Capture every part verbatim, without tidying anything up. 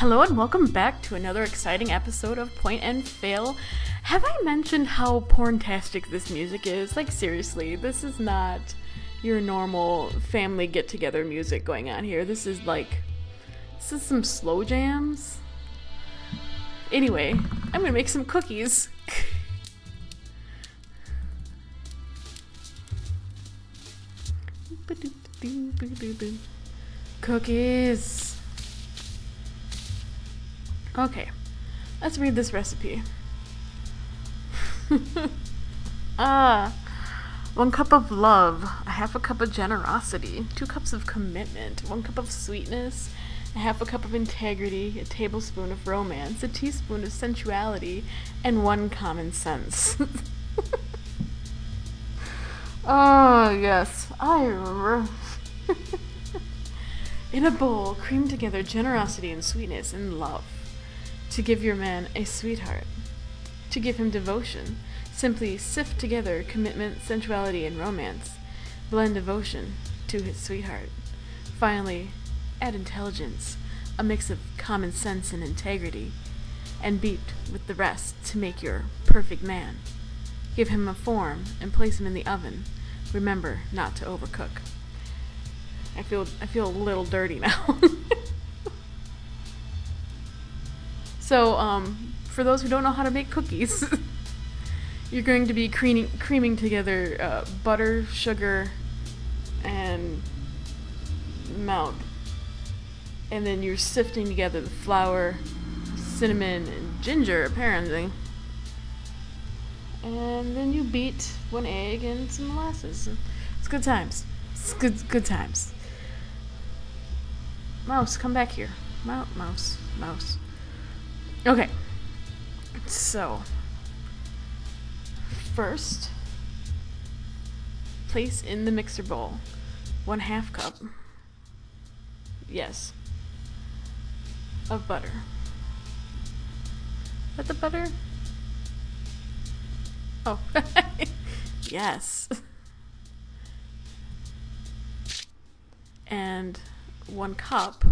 Hello and welcome back to another exciting episode of Point and Fail. Have I mentioned how porntastic this music is? Like, seriously, this is not your normal family get-together music going on here. This is like, this is some slow jams. Anyway, I'm gonna make some cookies. Cookies! Okay, let's read this recipe. Ah, one cup of love, a half a cup of generosity, two cups of commitment, one cup of sweetness, a half a cup of integrity, a tablespoon of romance, a teaspoon of sensuality, and one common sense. Oh, yes, I remember. In a bowl, cream together generosity and sweetness and love. To give your man a sweetheart. To give him devotion. Simply sift together commitment, sensuality, and romance. Blend devotion to his sweetheart. Finally, add intelligence, a mix of common sense and integrity, and beat with the rest to make your perfect man. Give him a form and place him in the oven. Remember not to overcook. I feel I feel a little dirty now. So, um, for those who don't know how to make cookies, you're going to be creaming, creaming together uh, butter, sugar, and milk, and then you're sifting together the flour, cinnamon, and ginger, apparently. And then you beat one egg and some molasses. It's good times. It's good, good times. Mouse, come back here. Mouse, mouse. Okay. So, first, place in the mixer bowl one half cup, yes, of butter. Is that the butter? Oh, yes. And one cup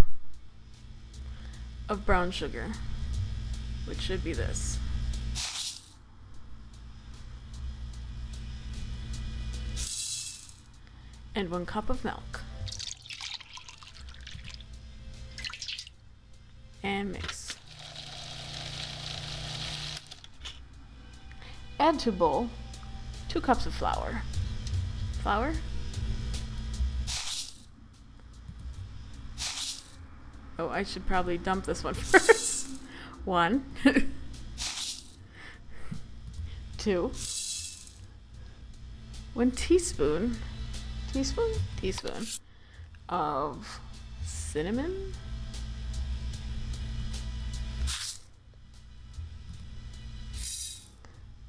of brown sugar, which should be this. And one cup of milk. And mix. Add to bowl two cups of flour. Flour? Oh, I should probably dump this one first. One. Two. One teaspoon. Teaspoon? Teaspoon. Of cinnamon.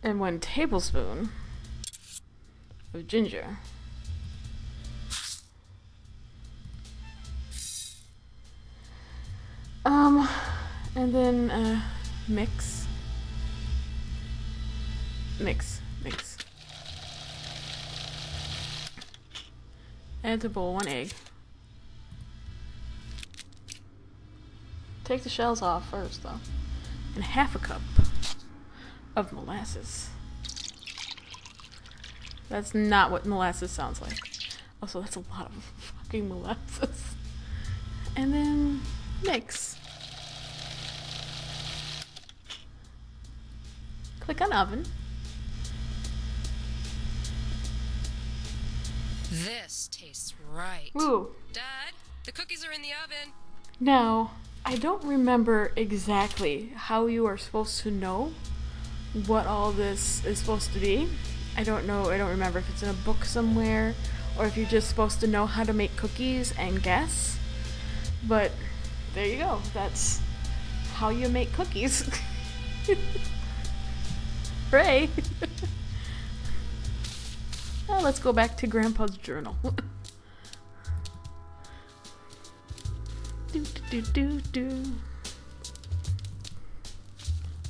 And one tablespoon of ginger. Um, and then, uh, mix, mix, mix. Add to bowl one egg. Take the shells off first, though. And half a cup of molasses. That's not what molasses sounds like. Also, that's a lot of fucking molasses. And then mix. Click on oven. This tastes right. Ooh. Dad, the cookies are in the oven. Now, I don't remember exactly how you are supposed to know what all this is supposed to be. I don't know, I don't remember if it's in a book somewhere or if you're just supposed to know how to make cookies and guess. But there you go. That's how you make cookies. Hooray! Now let's go back to Grandpa's journal. do, do, do, do, do.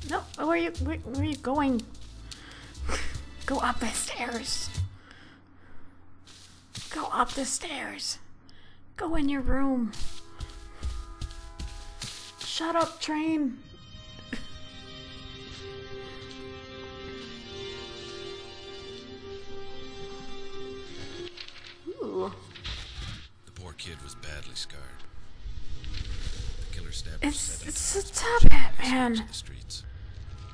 No, where are you? Where, where are you going? Go up the stairs. Go up the stairs. Go in your room. Shut up, train! Ooh. The poor kid was badly scarred. The killer stabbed him. It's, it's a top hat, man.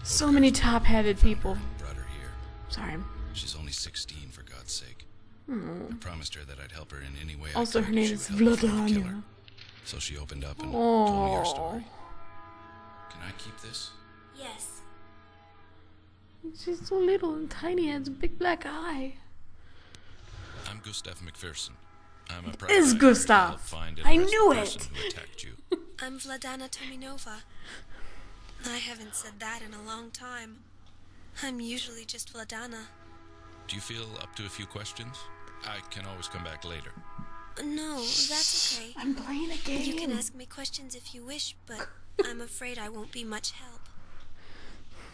So many top-hatted people. Brought her here. Sorry. She's only sixteen, for God's sake. Hmm. I promised her that I'd help her in any way I could. Also, her name is Vladana. So she opened up and Aww. told me her story. Can I keep this? Yes. She's so little and tiny, and has a big black eye. I'm Gustav McPherson. I'm a private It is Gustav. Find I knew it. You. I'm Vladana Taminova. I haven't said that in a long time. I'm usually just Vladana. Do you feel up to a few questions? I can always come back later. No, that's okay. I'm playing a game. You can ask me questions if you wish, but I'm afraid I won't be much help.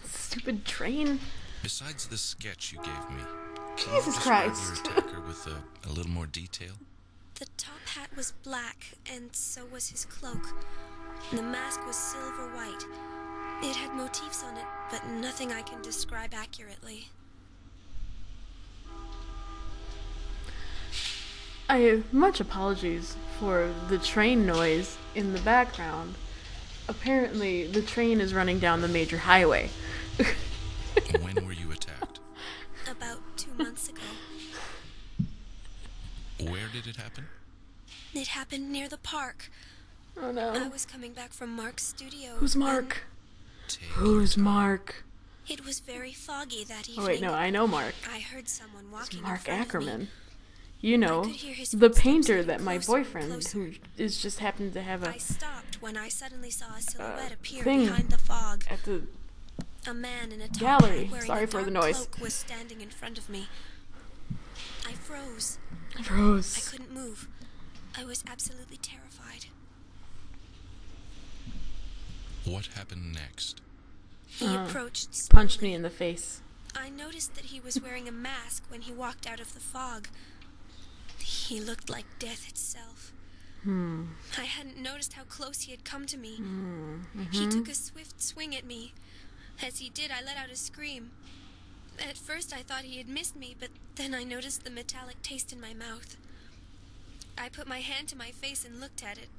Stupid train. Besides the sketch you gave me, can Jesus you Christ. Your attacker with a, a little more detail? The top hat was black, and so was his cloak. The mask was silver white. It had motifs on it, but nothing I can describe accurately. I much apologies for the train noise in the background. Apparently, the train is running down the major highway. When were you attacked? About two months ago. Where did it happen? It happened near the park. Oh no. I was coming back from Mark's studio. Who's Mark? Who's Mark? It was very foggy that evening. Oh wait, no, I know Mark. I heard someone walking. It's Mark Ackerman. You know, the painter that my boyfriend, who is just happened to have a I stopped when I suddenly saw a silhouette uh, appear behind the fog. At the a man in a gallery. Top Sorry a for the noise. Was standing in front of me. I froze. I froze. I couldn't move. I was absolutely terrified. What happened next? He uh, approached. Slowly. Punched me in the face. I noticed that he was wearing a mask when he walked out of the fog. He looked like death itself. Hmm. I hadn't noticed how close he had come to me. Mm-hmm. He took a swift swing at me. As he did, I let out a scream. At first, I thought he had missed me, but then I noticed the metallic taste in my mouth. I put my hand to my face and looked at it.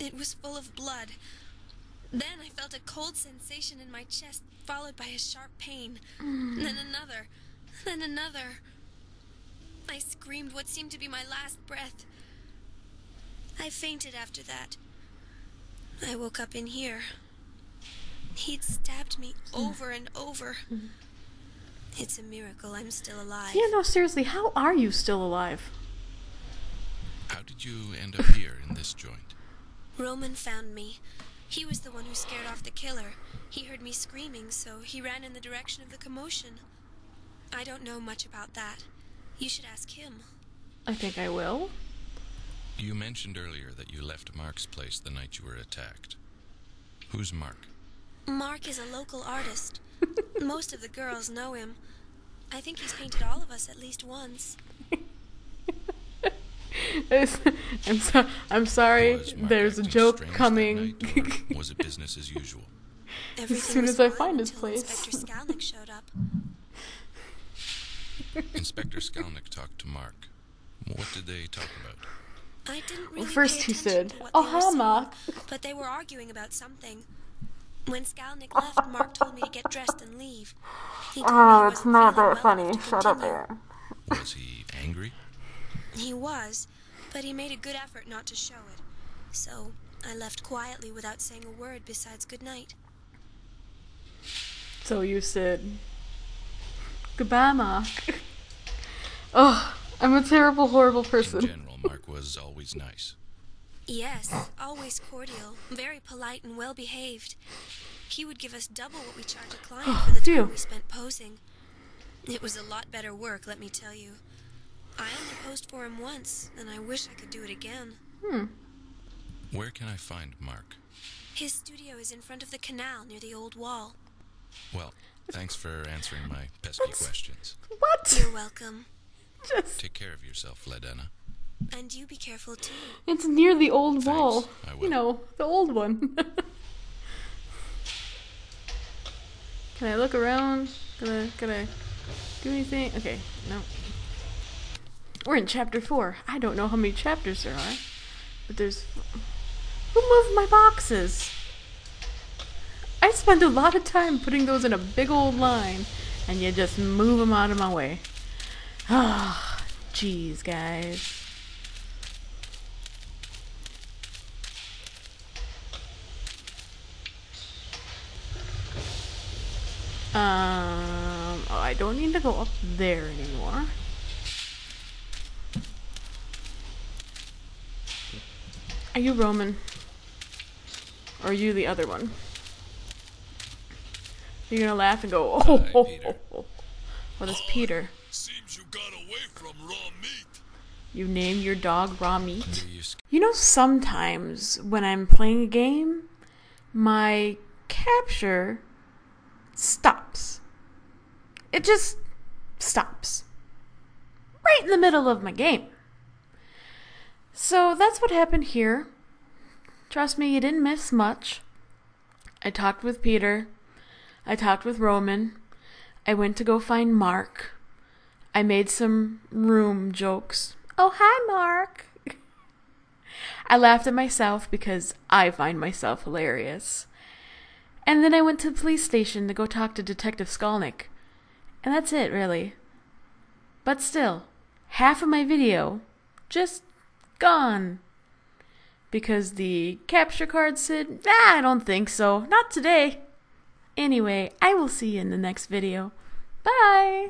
It was full of blood. Then I felt a cold sensation in my chest, followed by a sharp pain. Mm. Then another. Then another. I screamed what seemed to be my last breath. I fainted after that. I woke up in here. He'd stabbed me over and over. It's a miracle I'm still alive. Yeah, no, seriously, how are you still alive? How did you end up here in this joint? Roman found me. He was the one who scared off the killer. He heard me screaming, so he ran in the direction of the commotion. I don't know much about that. You should ask him. I think I will. You mentioned earlier that you left Mark's place the night you were attacked. Who's Mark? Mark is a local artist. Most of the girls know him. I think he's painted all of us at least once. I'm, so, I'm sorry, there's a joke coming. Night, was it business as usual? Everything as soon as I find his place. Inspector Skalnik showed up. Inspector Skalnik talked to Mark. What did they talk about? I didn't really well, first he said, "Oh, hi, Mark." But they were arguing about something. When Skalnik left, Mark told me to get dressed and leave. He oh, it's not that funny. Shut up there. Was he angry? He was, but he made a good effort not to show it. So I left quietly without saying a word besides good night. So you said. Goodbye, Mark. Oh, I'm a terrible, horrible person. In general, Mark was always nice. Yes, always cordial, very polite and well-behaved. He would give us double what we charged a client oh, for the time we spent posing. It was a lot better work, let me tell you. I only posed for him once, and I wish I could do it again. Hmm. Where can I find Mark? His studio is in front of the canal near the old wall. Well... Thanks for answering my pesky That's, questions. What? You're welcome. Just take care of yourself, Vladana. And you be careful too. It's near the old Thanks, wall. I will. You know, the old one. Can I look around? Can I, can I do anything? Okay, no. We're in chapter four. I don't know how many chapters there are, but there's... Who moved my boxes? I spent a lot of time putting those in a big old line, and you just move them out of my way. Ah, oh, jeez, guys. Um, oh, I don't need to go up there anymore. Are you Roman? Or are you the other one? You're gonna laugh and go, oh, hi, oh, oh, oh. Well, that's Peter. Seems you got away from raw meat. You name your dog Raw Meat? You know, sometimes when I'm playing a game, my capture stops. It just stops. Right in the middle of my game. So that's what happened here. Trust me, you didn't miss much. I talked with Peter. I talked with Roman. I went to go find Mark. I made some room jokes. Oh, hi, Mark. I laughed at myself because I find myself hilarious. And then I went to the police station to go talk to Detective Skalnik. And that's it, really. But still, half of my video just gone. Because the capture card said, ah, I don't think so. Not today. Anyway, I will see you in the next video. Bye!